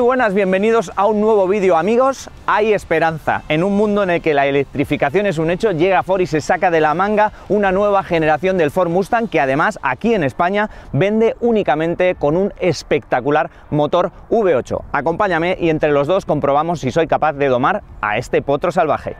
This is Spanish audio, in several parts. Muy buenas, bienvenidos a un nuevo vídeo, amigos. Hay esperanza. En un mundo en el que la electrificación es un hecho, llega Ford y se saca de la manga una nueva generación del Ford Mustang, que además aquí en España vende únicamente con un espectacular motor V8. Acompáñame y entre los dos comprobamos si soy capaz de domar a este potro salvaje.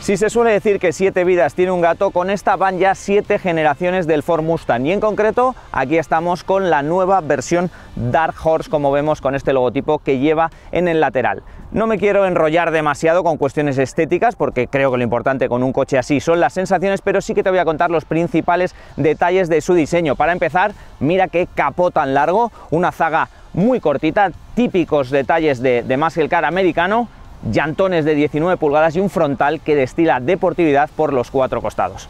Si se suele decir que 7 vidas tiene un gato, con esta van ya 7 generaciones del Ford Mustang, y en concreto aquí estamos con la nueva versión Dark Horse, como vemos con este logotipo que lleva en el lateral. No me quiero enrollar demasiado con cuestiones estéticas, porque creo que lo importante con un coche así son las sensaciones, pero sí que te voy a contar los principales detalles de su diseño. Para empezar, mira qué capó tan largo, una zaga muy cortita, típicos detalles de muscle car americano, llantones de 19 pulgadas y un frontal que destila deportividad por los 4 costados.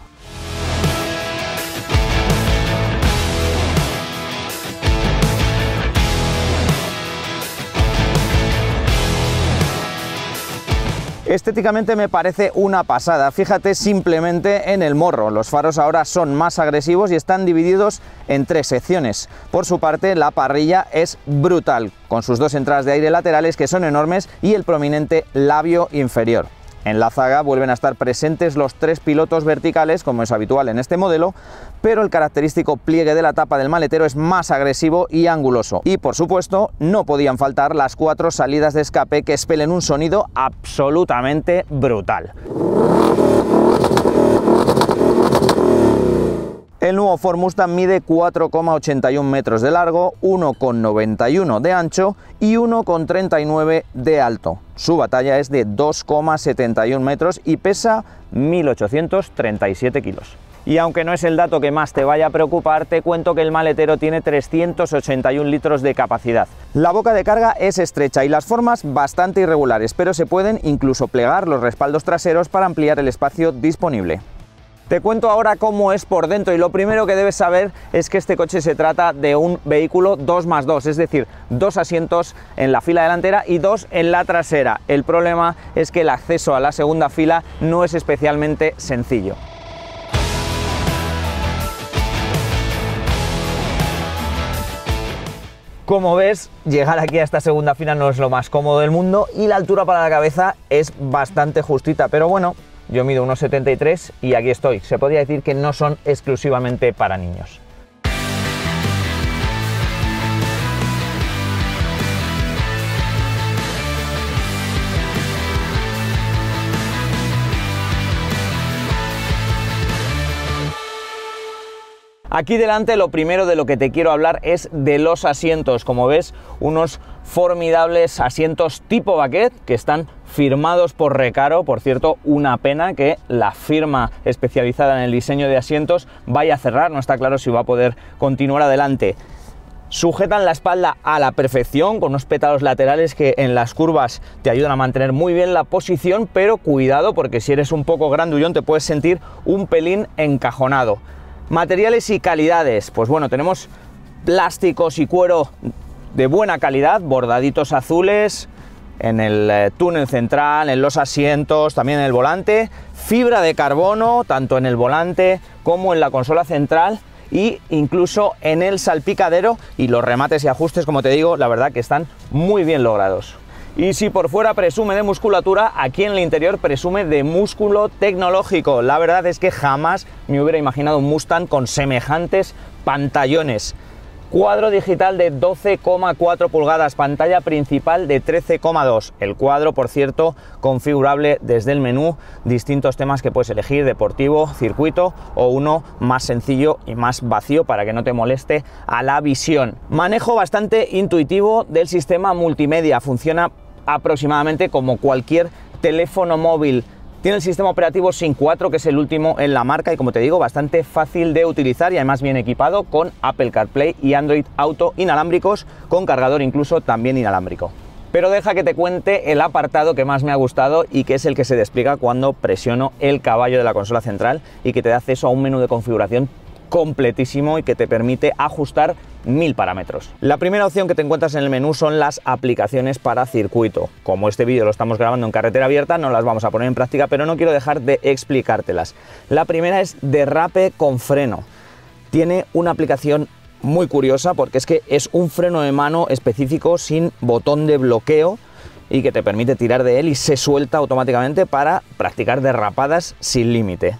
Estéticamente me parece una pasada, fíjate simplemente en el morro. Los faros ahora son más agresivos y están divididos en 3 secciones. Por su parte, la parrilla es brutal, con sus 2 entradas de aire laterales que son enormes y el prominente labio inferior. En la zaga vuelven a estar presentes los 3 pilotos verticales, como es habitual en este modelo, pero el característico pliegue de la tapa del maletero es más agresivo y anguloso. Y por supuesto, no podían faltar las 4 salidas de escape que expelen un sonido absolutamente brutal. El nuevo Ford Mustang mide 4,81 metros de largo, 1,91 de ancho y 1,39 de alto. Su batalla es de 2,71 metros y pesa 1.837 kilos. Y aunque no es el dato que más te vaya a preocupar, te cuento que el maletero tiene 381 litros de capacidad. La boca de carga es estrecha y las formas bastante irregulares, pero se pueden incluso plegar los respaldos traseros para ampliar el espacio disponible. Te cuento ahora cómo es por dentro, y lo primero que debes saber es que este coche se trata de un vehículo 2+2, es decir, 2 asientos en la fila delantera y 2 en la trasera. El problema es que el acceso a la segunda fila no es especialmente sencillo. Como ves, llegar aquí a esta segunda fila no es lo más cómodo del mundo y la altura para la cabeza es bastante justita, pero bueno, yo mido unos 73 y aquí estoy. Se podría decir que no son exclusivamente para niños. Aquí delante lo primero de lo que te quiero hablar es de los asientos. Como ves, unos formidables asientos tipo baquet que están firmados por Recaro. Por cierto, una pena que la firma especializada en el diseño de asientos vaya a cerrar, no está claro si va a poder continuar adelante. Sujetan la espalda a la perfección con unos pétalos laterales que en las curvas te ayudan a mantener muy bien la posición, pero cuidado porque si eres un poco grandullón te puedes sentir un pelín encajonado. Materiales y calidades, pues bueno, tenemos plásticos y cuero de buena calidad, bordaditos azules en el túnel central, en los asientos, también en el volante, fibra de carbono tanto en el volante como en la consola central e incluso en el salpicadero, y los remates y ajustes, como te digo, la verdad que están muy bien logrados. Y si por fuera presume de musculatura, aquí en el interior presume de músculo tecnológico. La verdad es que jamás me hubiera imaginado un Mustang con semejantes pantallones. Cuadro digital de 12,4 pulgadas, pantalla principal de 13,2. El cuadro, por cierto, configurable desde el menú, distintos temas que puedes elegir, deportivo, circuito o uno más sencillo y más vacío para que no te moleste a la visión. Manejo bastante intuitivo del sistema multimedia, funciona aproximadamente como cualquier teléfono móvil. Tiene el sistema operativo Sync 4, que es el último en la marca y, como te digo, bastante fácil de utilizar y además bien equipado con Apple CarPlay y Android Auto inalámbricos, con cargador incluso también inalámbrico. Pero deja que te cuente el apartado que más me ha gustado y que es el que se despliega cuando presiono el caballo de la consola central y que te da acceso a un menú de configuración completísimo y que te permite ajustar 1000 parámetros. La primera opción que te encuentras en el menú son las aplicaciones para circuito. Como este vídeo lo estamos grabando en carretera abierta, no las vamos a poner en práctica, pero no quiero dejar de explicártelas. La primera es derrape con freno. Tiene una aplicación muy curiosa porque es que es un freno de mano específico sin botón de bloqueo y que te permite tirar de él y se suelta automáticamente para practicar derrapadas sin límite.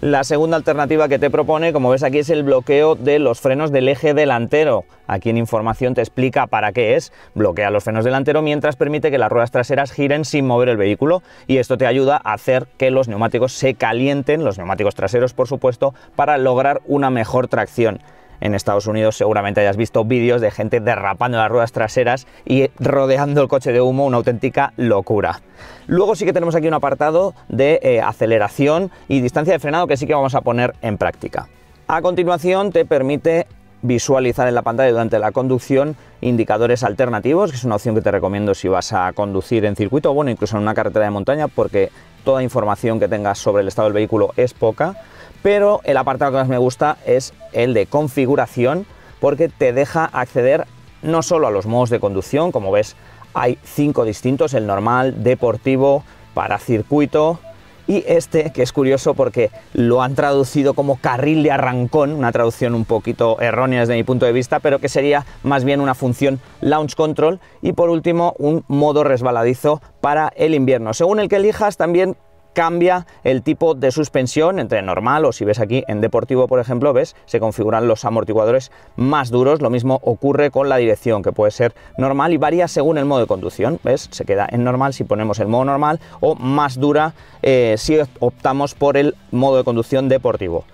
La segunda alternativa que te propone, como ves aquí, es el bloqueo de los frenos del eje delantero. Aquí en información te explica para qué es. Bloquea los frenos delanteros mientras permite que las ruedas traseras giren sin mover el vehículo, y esto te ayuda a hacer que los neumáticos se calienten, los neumáticos traseros por supuesto, para lograr una mejor tracción. En Estados Unidos seguramente hayas visto vídeos de gente derrapando las ruedas traseras y rodeando el coche de humo, una auténtica locura. Luego sí que tenemos aquí un apartado de aceleración y distancia de frenado que sí que vamos a poner en práctica. A continuación te permite visualizar en la pantalla durante la conducción indicadores alternativos, que es una opción que te recomiendo si vas a conducir en circuito o bueno, incluso en una carretera de montaña, porque toda información que tengas sobre el estado del vehículo es poca. Pero el apartado que más me gusta es el de configuración, porque te deja acceder no solo a los modos de conducción, como ves hay 5 distintos, el normal, deportivo, para circuito y este que es curioso porque lo han traducido como carril de arrancón, una traducción un poquito errónea desde mi punto de vista, pero que sería más bien una función launch control, y por último un modo resbaladizo para el invierno. Según el que elijas también cambia el tipo de suspensión entre normal o, si ves aquí en deportivo por ejemplo, ves, se configuran los amortiguadores más duros. Lo mismo ocurre con la dirección, que puede ser normal y varía según el modo de conducción. Ves, se queda en normal si ponemos el modo normal, o más dura si optamos por el modo de conducción deportivo.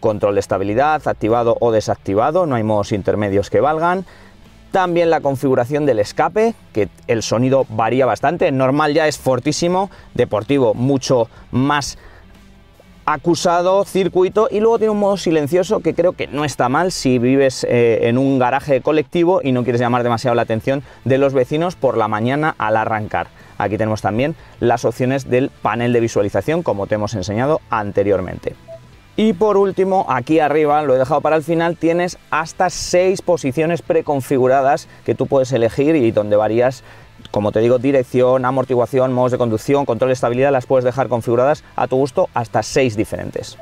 Control de estabilidad activado o desactivado, no hay modos intermedios que valgan. También la configuración del escape, que el sonido varía bastante, en normal ya es fortísimo, deportivo mucho más acusado, circuito, y luego tiene un modo silencioso que creo que no está mal si vives en un garaje colectivo y no quieres llamar demasiado la atención de los vecinos por la mañana al arrancar. Aquí tenemos también las opciones del panel de visualización, como te hemos enseñado anteriormente. Y por último, aquí arriba, lo he dejado para el final, tienes hasta 6 posiciones preconfiguradas que tú puedes elegir y donde varías, como te digo, dirección, amortiguación, modos de conducción, control de estabilidad, las puedes dejar configuradas a tu gusto hasta 6 diferentes.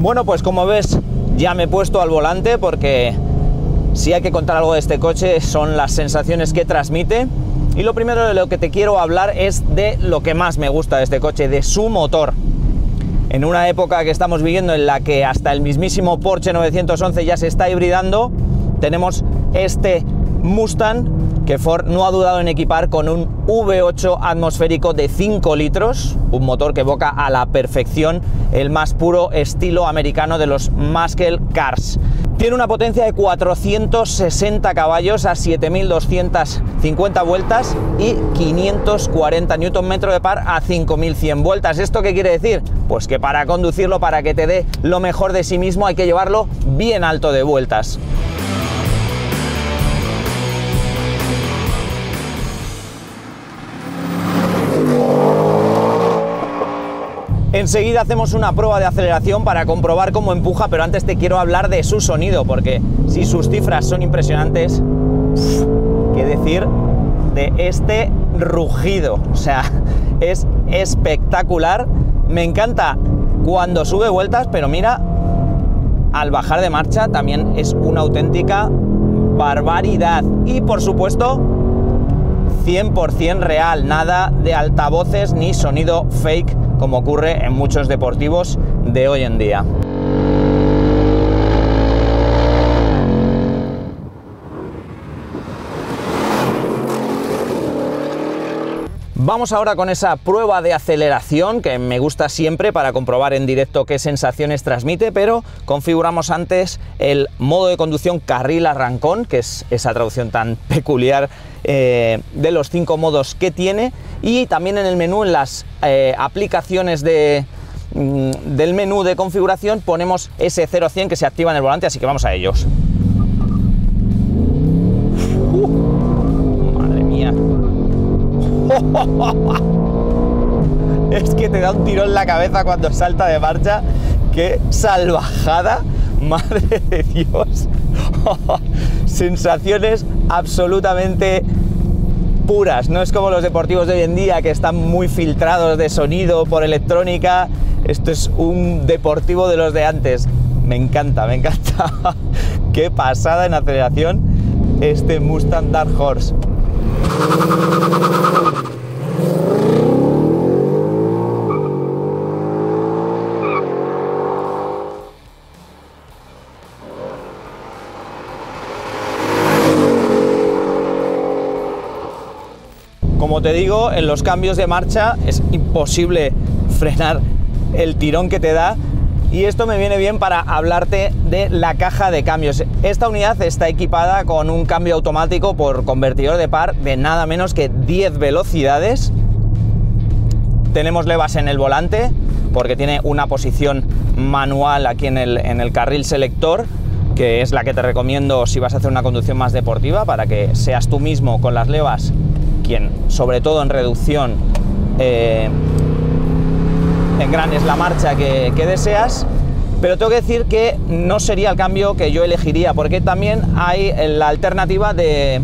Bueno, pues como ves ya me he puesto al volante, porque si hay que contar algo de este coche son las sensaciones que transmite, y lo primero de lo que te quiero hablar es de lo que más me gusta de este coche, de su motor. En una época que estamos viviendo en la que hasta el mismísimo Porsche 911 ya se está hibridando, tenemos este Mustang que Ford no ha dudado en equipar con un V8 atmosférico de 5 litros, un motor que evoca a la perfección el más puro estilo americano de los muscle cars. Tiene una potencia de 460 caballos a 7.250 vueltas y 540 Nm de par a 5.100 vueltas. ¿Esto qué quiere decir? Pues que para conducirlo, para que te dé lo mejor de sí mismo, hay que llevarlo bien alto de vueltas. Enseguida hacemos una prueba de aceleración para comprobar cómo empuja, pero antes te quiero hablar de su sonido, porque si sus cifras son impresionantes, qué decir de este rugido. O sea, es espectacular. Me encanta cuando sube vueltas, pero mira, al bajar de marcha también es una auténtica barbaridad. Y por supuesto, 100% real, nada de altavoces ni sonido fake, como ocurre en muchos deportivos de hoy en día. Vamos ahora con esa prueba de aceleración que me gusta siempre para comprobar en directo qué sensaciones transmite, pero configuramos antes el modo de conducción carril arrancón, que es esa traducción tan peculiar de los 5 modos que tiene, y también en el menú, en las aplicaciones del menú de configuración, ponemos ese 0-100 que se activa en el volante, así que vamos a ellos. Es que te da un tiro en la cabeza cuando salta de marcha. ¡Qué salvajada! ¡Madre de Dios! Sensaciones absolutamente puras. No es como los deportivos de hoy en día, que están muy filtrados de sonido por electrónica. Esto es un deportivo de los de antes. Me encanta, me encanta. ¡Qué pasada en aceleración este Mustang Dark Horse! Como te digo, en los cambios de marcha es imposible frenar el tirón que te da, y esto me viene bien para hablarte de la caja de cambios. Esta unidad está equipada con un cambio automático por convertidor de par de nada menos que 10 velocidades. Tenemos levas en el volante porque tiene una posición manual aquí en el carril selector, que es la que te recomiendo si vas a hacer una conducción más deportiva, para que seas tú mismo con las levas quien, sobre todo en reducción, engranes la marcha que deseas. Pero tengo que decir que no sería el cambio que yo elegiría, porque también hay la alternativa de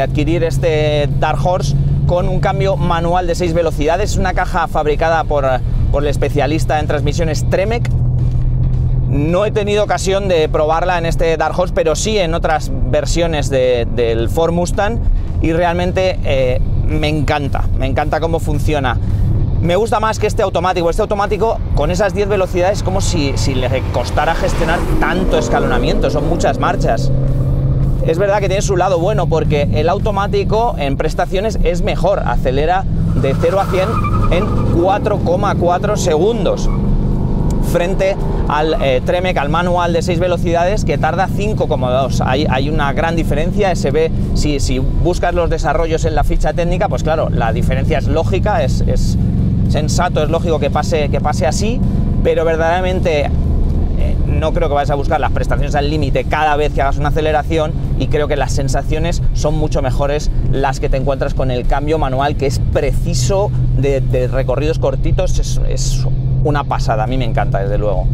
adquirir este Dark Horse con un cambio manual de 6 velocidades. Es una caja fabricada por el especialista en transmisiones Tremec. No he tenido ocasión de probarla en este Dark Horse, pero sí en otras versiones del Ford Mustang, y realmente me encanta cómo funciona. Me gusta más que este automático. Este automático con esas 10 velocidades es como si le costara gestionar tanto escalonamiento, son muchas marchas. Es verdad que tiene su lado bueno, porque el automático en prestaciones es mejor, acelera de 0 a 100 en 4,4 segundos, frente al Tremec, al manual de 6 velocidades, que tarda 5,2. Hay una gran diferencia, se ve, si buscas los desarrollos en la ficha técnica, pues claro, la diferencia es lógica, es sensato, es lógico que pase así, pero verdaderamente no creo que vayas a buscar las prestaciones al límite cada vez que hagas una aceleración, y creo que las sensaciones son mucho mejores las que te encuentras con el cambio manual, que es preciso, de recorridos cortitos, es una pasada. A mí me encanta, desde luego.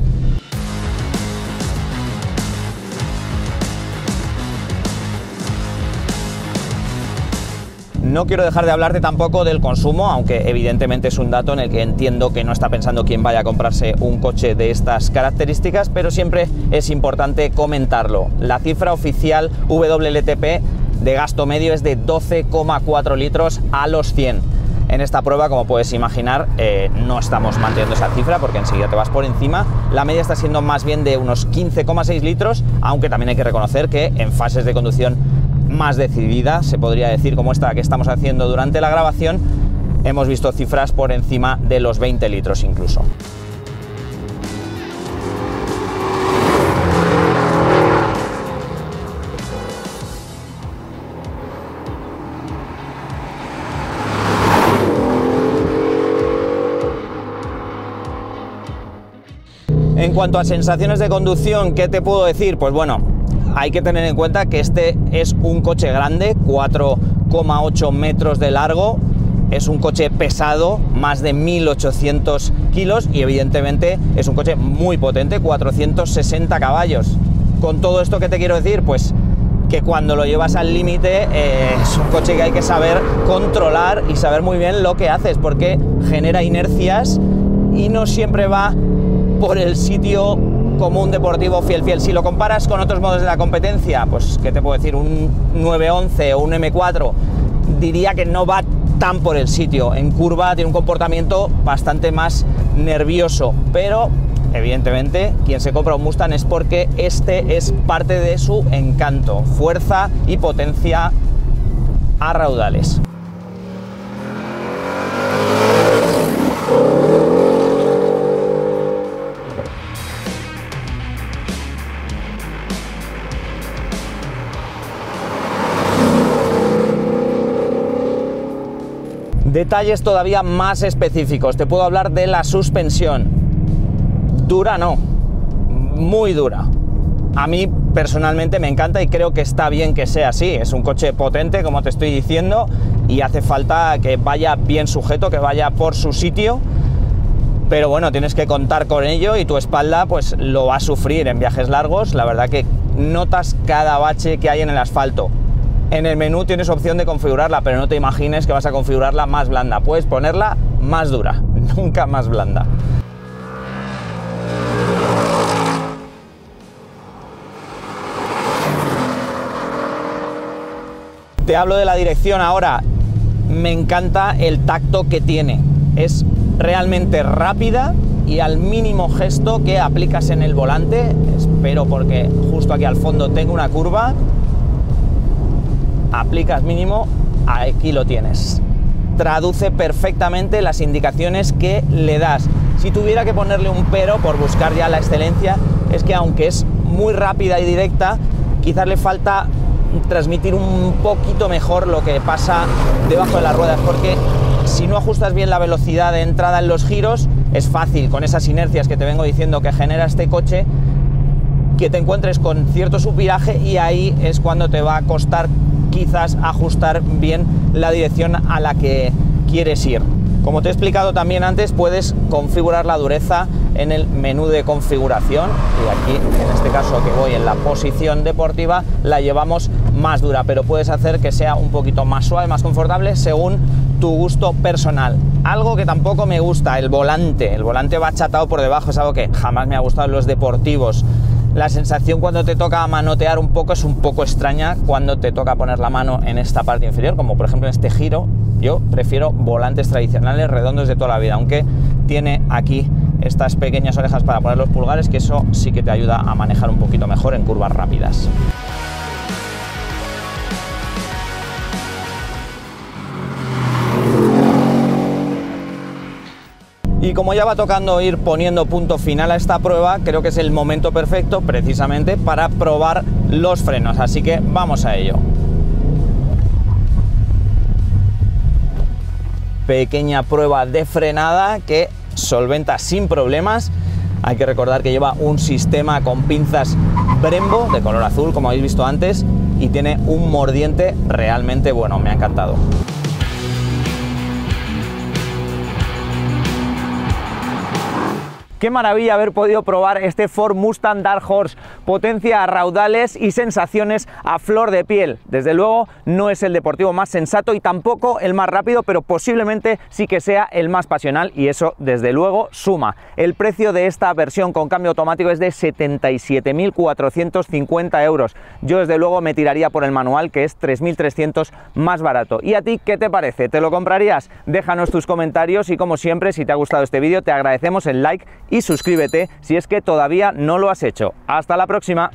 No quiero dejar de hablarte tampoco del consumo, aunque evidentemente es un dato en el que entiendo que no está pensando quien vaya a comprarse un coche de estas características, pero siempre es importante comentarlo. La cifra oficial WLTP de gasto medio es de 12,4 litros a los 100. En esta prueba, como puedes imaginar, no estamos manteniendo esa cifra, porque enseguida te vas por encima. La media está siendo más bien de unos 15,6 litros, aunque también hay que reconocer que en fases de conducción más decidida, se podría decir, como esta que estamos haciendo durante la grabación, hemos visto cifras por encima de los 20 litros incluso. En cuanto a sensaciones de conducción, ¿qué te puedo decir? Pues bueno, hay que tener en cuenta que este es un coche grande, 4,8 metros de largo, es un coche pesado, más de 1.800 kilos, y evidentemente es un coche muy potente, 460 caballos. Con todo esto, ¿qué te quiero decir? Pues que cuando lo llevas al límite es un coche que hay que saber controlar y saber muy bien lo que haces, porque genera inercias y no siempre va por el sitio como un deportivo fiel. Si lo comparas con otros modelos de la competencia, pues qué te puedo decir, un 911 o un M4, diría que no va tan por el sitio. En curva tiene un comportamiento bastante más nervioso, pero evidentemente quien se compra un Mustang es porque este es parte de su encanto: fuerza y potencia a raudales. Detalles todavía más específicos. Te puedo hablar de la suspensión. Dura no, muy dura. A mí personalmente me encanta y creo que está bien que sea así. Es un coche potente, como te estoy diciendo, y hace falta que vaya bien sujeto, que vaya por su sitio. Pero bueno, tienes que contar con ello y tu espalda pues lo va a sufrir en viajes largos. La verdad que notas cada bache que hay en el asfalto. En el menú tienes opción de configurarla, pero no te imagines que vas a configurarla más blanda. Puedes ponerla más dura, nunca más blanda. Te hablo de la dirección ahora. Me encanta el tacto que tiene. Es realmente rápida y al mínimo gesto que aplicas en el volante, espero porque justo aquí al fondo tengo una curva, aplicas mínimo, aquí lo tienes. Traduce perfectamente las indicaciones que le das. Si tuviera que ponerle un pero por buscar ya la excelencia, es que aunque es muy rápida y directa, quizás le falta transmitir un poquito mejor lo que pasa debajo de las ruedas, porque si no ajustas bien la velocidad de entrada en los giros, es fácil, con esas inercias que te vengo diciendo que genera este coche, que te encuentres con cierto subviraje, y ahí es cuando te va a costar quizás ajustar bien la dirección a la que quieres ir. Como te he explicado también antes, puedes configurar la dureza en el menú de configuración, y aquí, en este caso que voy en la posición deportiva, la llevamos más dura, pero puedes hacer que sea un poquito más suave, más confortable, según tu gusto personal. Algo que tampoco me gusta, el volante. El volante va achatado por debajo, es algo que jamás me ha gustado en los deportivos. La sensación cuando te toca manotear un poco es un poco extraña cuando te toca poner la mano en esta parte inferior, como por ejemplo en este giro. Yo prefiero volantes tradicionales redondos de toda la vida, aunque tiene aquí estas pequeñas orejas para poner los pulgares, que eso sí que te ayuda a manejar un poquito mejor en curvas rápidas. Y como ya va tocando ir poniendo punto final a esta prueba, creo que es el momento perfecto precisamente para probar los frenos, así que vamos a ello. Pequeña prueba de frenada que solventa sin problemas. Hay que recordar que lleva un sistema con pinzas Brembo de color azul, como habéis visto antes, y tiene un mordiente realmente bueno, me ha encantado. Qué maravilla haber podido probar este Ford Mustang Dark Horse, potencia a raudales y sensaciones a flor de piel. Desde luego no es el deportivo más sensato y tampoco el más rápido, pero posiblemente sí que sea el más pasional, y eso desde luego suma. El precio de esta versión con cambio automático es de 77.450 euros. Yo desde luego me tiraría por el manual, que es 3.300 más barato. ¿Y a ti qué te parece? ¿Te lo comprarías? Déjanos tus comentarios y, como siempre, si te ha gustado este vídeo te agradecemos el like y suscríbete si es que todavía no lo has hecho. ¡Hasta la próxima!